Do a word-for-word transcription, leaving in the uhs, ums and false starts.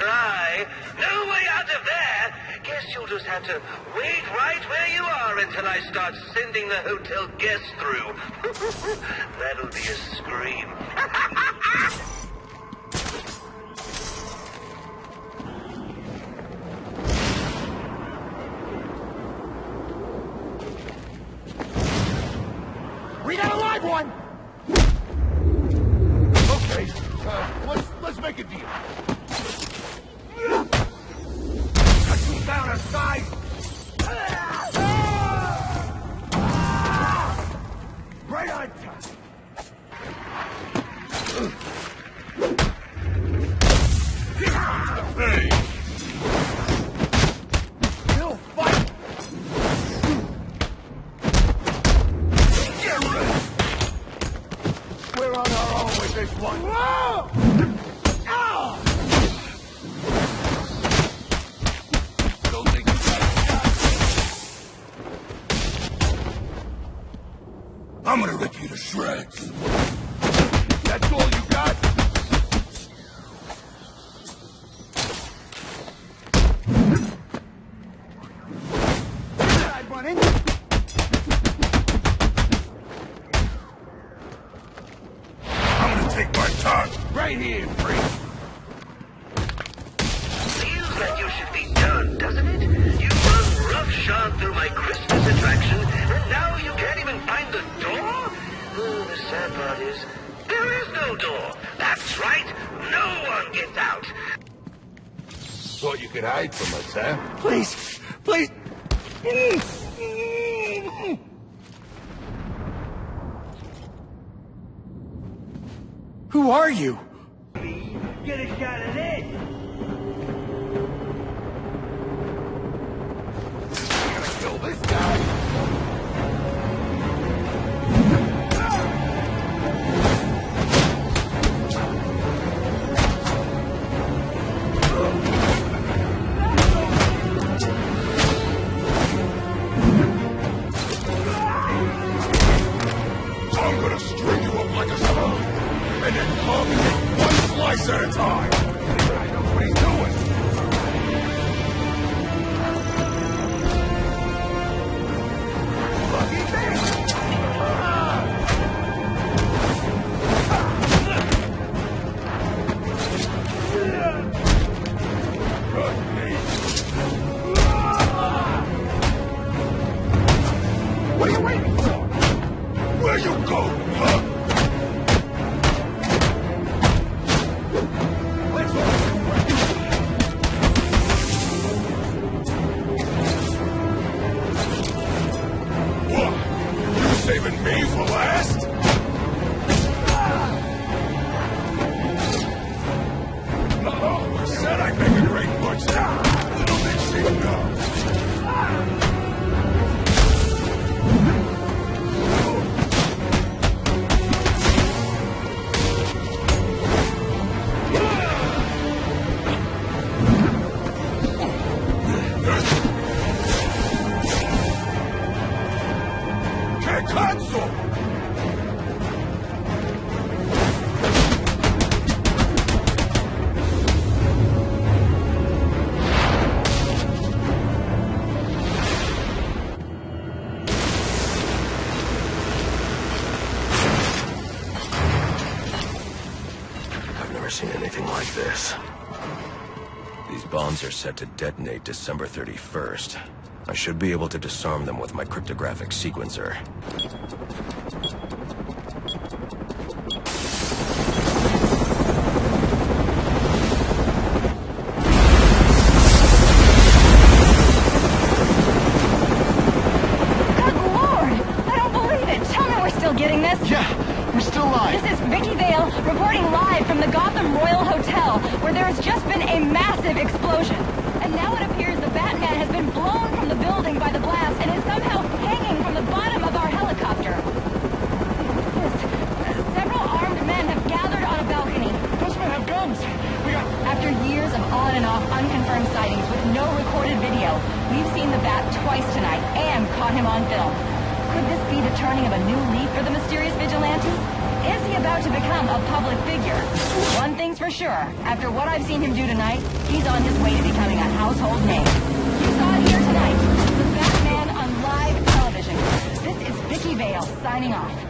try. No way out of there. Guess you'll just have to wait right where you are until I start sending the hotel guests through. That'll be a scream. We got a live one! Okay, uh, let's, let's make a deal. I took down a side! Right on time! Hey! I'm gonna rip you to shreds. That's all you got? I'd run in. I'm gonna take my time. Right here, freak. Feels like you should be done, doesn't it? You run roughshod through my Christmas attraction, and now you can't even find the door? The sad part is, there is no door. That's right. No one gets out. Thought you could hide from us, huh? Please, please. Who are you? Get a shot at it. I'm gonna kill this guy. Are set to detonate December thirty-first. I should be able to disarm them with my cryptographic sequencer. Good Lord! I don't believe it! Tell me we're still getting this! Yeah, we're still live! This is Vicki Vale, reporting live from the Gotham Royal Hotel, where there has just been a massive explosion. And now it appears the Batman has been blown from the building by the blast and is somehow hanging from the bottom of our helicopter. Several armed men have gathered on a balcony. Those men have guns. We got... After years of on and off unconfirmed sightings with no recorded video, we've seen the Bat twice tonight and caught him on film. Could this be the turning of a new leaf for the mysterious vigilantes? Is he about to become a public figure? One thing's for sure, after what I've seen him do tonight, he's on his way to becoming a household name. You saw it here tonight, the Batman on live television. This is Vicki Vale signing off.